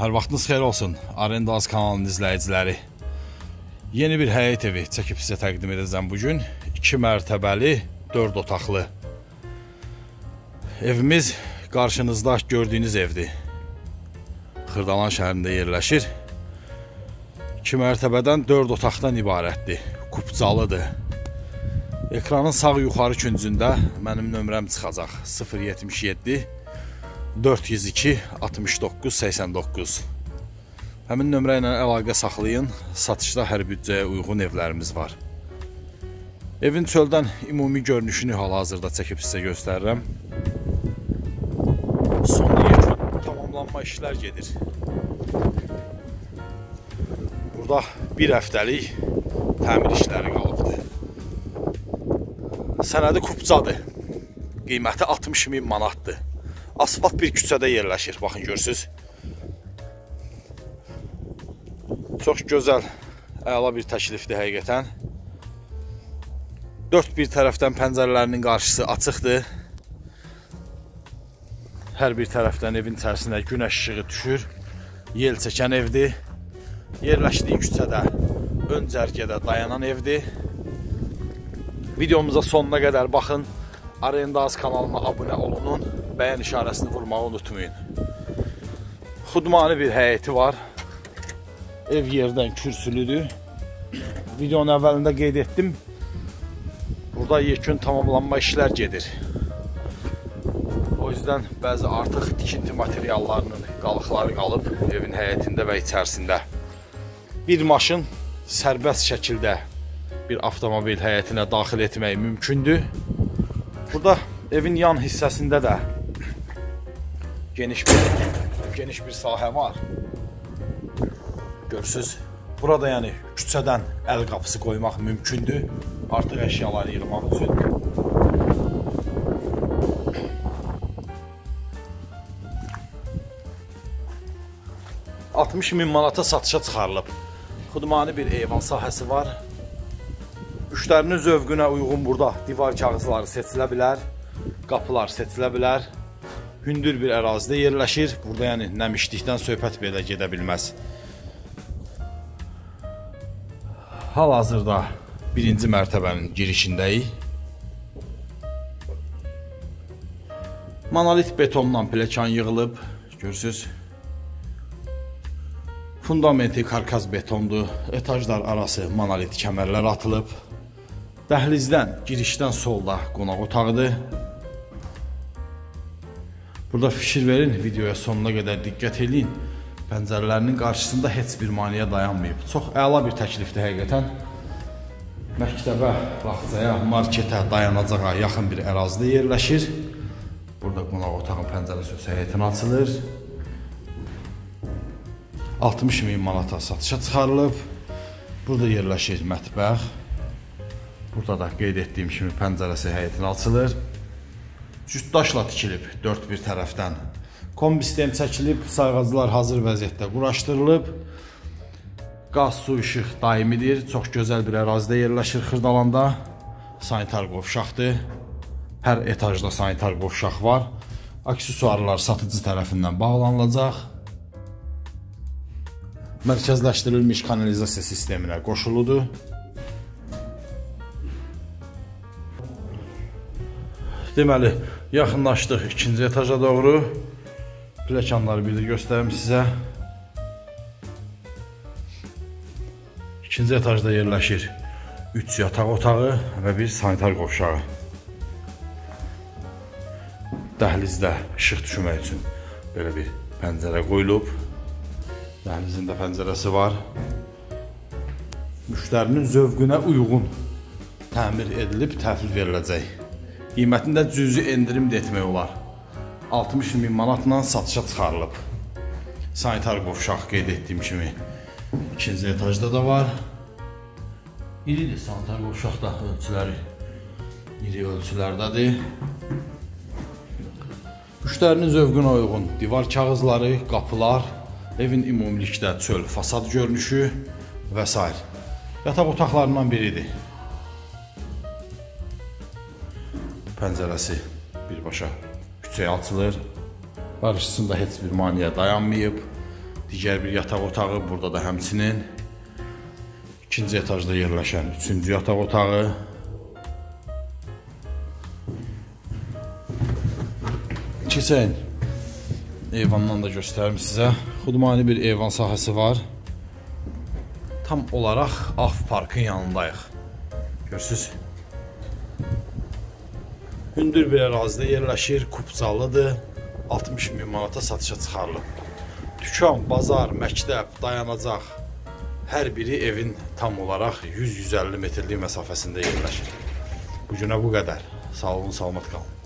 Hər vaxtınız xeyir olsun, Arenda az kanalının izləyiciləri. Yeni bir həyət evi çəkib sizə təqdim edəcəm bugün. 2 mərtəbəli, 4 otaqlı. Evimiz qarşınızda gördüyünüz evdir. Xırdalan şəhərində yerləşir. 2 mərtəbədən 4 otaqdan ibarətdir. Kupcalıdır. Ekranın sağ yuxarı küncündə mənim nömrəm çıxacaq. 077 402 69 89 Həmin nömrə ilə əlaqə saxlayın. Satışda hər büdcəyə uyğun evlərimiz var. Evin çöldən ümumi görünüşünü hal-hazırda çəkib sizə göstərirəm. Sonra yekun tamamlanma işlər gedir. Burada bir həftəlik təmir işləri qalıbdır. Sənədi kupcadır. Qiyməti 60.000 manatdır. Asfalt bir küçədə yerləşir, baxın görürsünüz. Çox gözəl, əla bir təklifdir həqiqətən. Dörd bir tərəfdən pəncərələrinin qarşısı açıqdır. Hər bir tərəfdən evin içərisində günəş işığı düşür. Yel çəkən evdir. Yerləşdiyi küçədə ön cərgədə dayanan evdir. Videomuza sonuna qədər baxın. Arenda az kanalına abunə olunun. Bəyən işarəsini vurmağı unutmayın. Xudmani bir həyəti var. Ev yerdən kürsülüdür. Videonun əvvəlində qeyd etdim. Burada yekun tamamlanma işlər gedir. O yüzden bəzi artıq tikinti materiallarının qalıqları qalıb evin həyətində və içərisində. Bir maşın sərbəst şəkildə bir avtomobil həyətinə daxil etmək mümkündür. Burada evin yan hissəsində də geniş bir sahə var. Görürsünüz, burada yəni küçədən əl qapısı qoymaq mümkündür. Artıq əşyaları yığmaq üçün. £60.000 satışa çıxarılıb. Xudmani bir eyvan sahəsi var. Müştərinin zövqünə uyğun burada divar kağızları seçilə bilər, qapılar seçilə bilər. Hündür bir ərazidə yerləşir. Burada yəni nəmişlikdən söhbət belə gedə bilməz. Hal-hazırda birinci mərtəbənin girişindəyik. Monolit betondan pləkan yığılıb, görürsünüz. Fundamenti karkas betondur. Etajlar arası monolit kəmərlər atılıb. Dəhlizdən, girişdən solda qonaq otağıdır. Burada fikir verin, videoya sonuna qədər diqqət edin. Pəncərələrinin qarşısında heç bir maneə dayanmayıb. Çox əla bir təklifdir həqiqətən. Məktəbə, bağçaya, marketə, dayanacağa yaxın bir ərazidə yerləşir. Burada qonaq otağın pəncərəsi həyətinə açılır. 60.000 manata satışa çıxarılıb. Burada yerləşir mətbəx. Burada da qeyd etdiyim kimi pəncərəsi həyətinə açılır. Cütdaşla tikilib, dörd bir tərəfdən. Kombi sistem çəkilib, sayğaclar hazır vəziyyətdə quraşdırılıb. Qaz, su, işıq daimidir. Çox gözəl bir ərazidə yerləşir Xırdalanda. Sanitar qovşaqdır. Hər etajda sanitar qovşaq var. Aksesuarlar satıcı tərəfindən bağlanılacaq. Mərkəzləşdirilmiş kanalizasiya sisteminə qoşuludur. Deməli, yaxınlaşdıq ikinci etaja doğru. Pləkanları bir də göstərim sizə. İkinci etajda yerləşir 3 yataq otağı və bir sanitar qovşağı. Dəhlizdə işıq düşmək üçün belə bir pəncərə qoyulub. Dəhlizin də pəncərəsi var. Müştərinin zövqünə uyğun təmir edilib, təhvil veriləcək. Qiymətində cüzi endirim də etmək olar. 60.000 manatla satışa çıxarılıb. Sanitar qovşaq qeyd etdiyim kimi ikinci etajda da var. İridir sanitar qovşaq da, ölçüləri iri ölçülərdədir. Müştərinin zövqünə uyğun divar kağızları, qapılar, evin ümumilikdə çöl fasad görünüşü və s. Yataq otaqlarından biridir. Pəncərəsi birbaşa küçəyə açılır. Qarşısında heç bir maneə dayanmayıb. Digər bir yataq otağı burada da həmçinin. İkinci etajda yerləşən üçüncü yataq otağı. Keçən eyvandan da göstərim sizə. Xudmani bir eyvan sahəsi var. Tam olarak Af Parkın yanındayıq. Görürsünüz. Hündür bir ərazidə yerləşir, kupcalıdır. 60 min manata satışa çıxarılıb. Dükan, bazar, məktəb, dayanacaq hər biri evin tam olarak 100-150 metrlik məsafəsində yerləşir. Bugünə bu qədər. Sağ olun, salamat qalın.